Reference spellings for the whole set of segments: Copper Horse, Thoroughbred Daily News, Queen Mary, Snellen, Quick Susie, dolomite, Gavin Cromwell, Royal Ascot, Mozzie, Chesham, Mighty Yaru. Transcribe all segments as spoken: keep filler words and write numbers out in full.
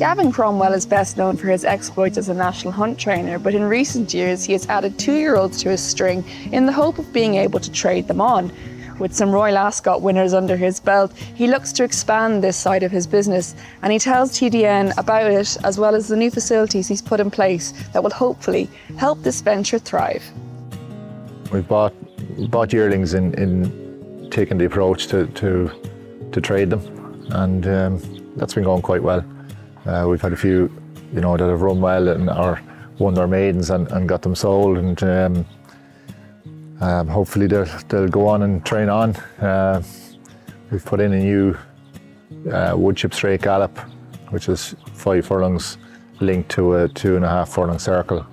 Gavin Cromwell is best known for his exploits as a national hunt trainer, but in recent years he has added two-year-olds to his string in the hope of being able to trade them on. With some Royal Ascot winners under his belt, he looks to expand this side of his business, and he tells T D N about it as well as the new facilities he's put in place that will hopefully help this venture thrive. We've bought, bought yearlings in, in taking the approach to, to, to trade them, and um, that's been going quite well. Uh, we've had a few, you know, that have run well and are won their maidens and, and got them sold, and um, um, hopefully they'll, they'll go on and train on. Uh, we've put in a new uh, wood chip straight gallop, which is five furlongs linked to a two and a half furlong circle.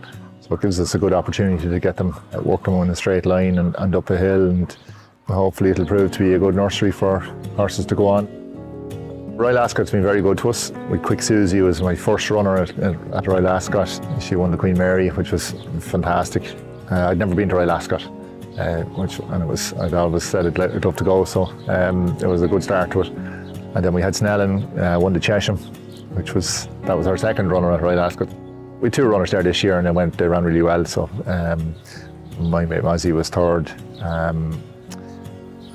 So it gives us a good opportunity to get them, work them on a straight line and, and up a hill, and hopefully it'll prove to be a good nursery for horses to go on. Royal Ascot's been very good to us. With Quick Susie was my first runner at, at Royal Ascot. She won the Queen Mary, which was fantastic. Uh, I'd never been to Royal Ascot, uh, which, and it was, I'd always said I'd, I'd love to go, so um, it was a good start to it. And then we had Snellen, uh, won the Chesham, which was, that was our second runner at Royal Ascot. We had two runners there this year and they, went, they ran really well, so um, my mate Mozzie was third, um,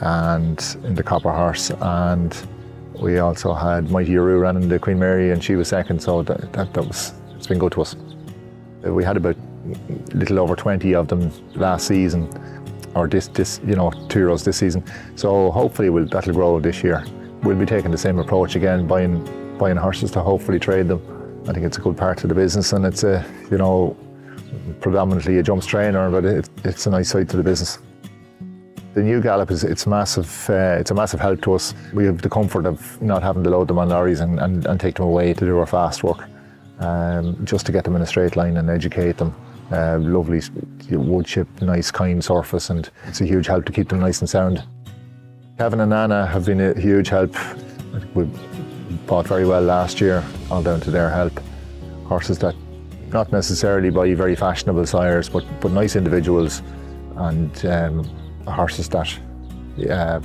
and in the Copper Horse, and we also had Mighty Yaru running the Queen Mary, and she was second, so that, that, that was, it's been good to us. We had about a little over twenty of them last season, or this, this you know, two-year-olds this season, so hopefully we'll, that'll grow this year. We'll be taking the same approach again, buying, buying horses to hopefully trade them. I think it's a good part of the business, and it's a, you know, predominantly a jumps trainer, but it, it's a nice side to the business. The new gallop is it's massive. Uh, it's a massive help to us. We have the comfort of not having to load them on lorries and, and, and take them away to do our fast work, um, just to get them in a straight line and educate them. Uh, lovely wood chip, nice kind surface, and it's a huge help to keep them nice and sound. Kevin and Anna have been a huge help. We bought very well last year, all down to their help. Horses that not necessarily by very fashionable sires, but but nice individuals, and. Um, horses that uh,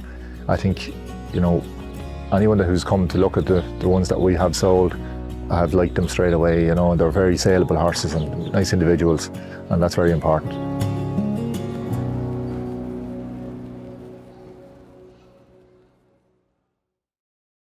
I think, you know, anyone who's come to look at the, the ones that we have sold, I've liked them straight away, you know, and they're very saleable horses and nice individuals, and that's very important.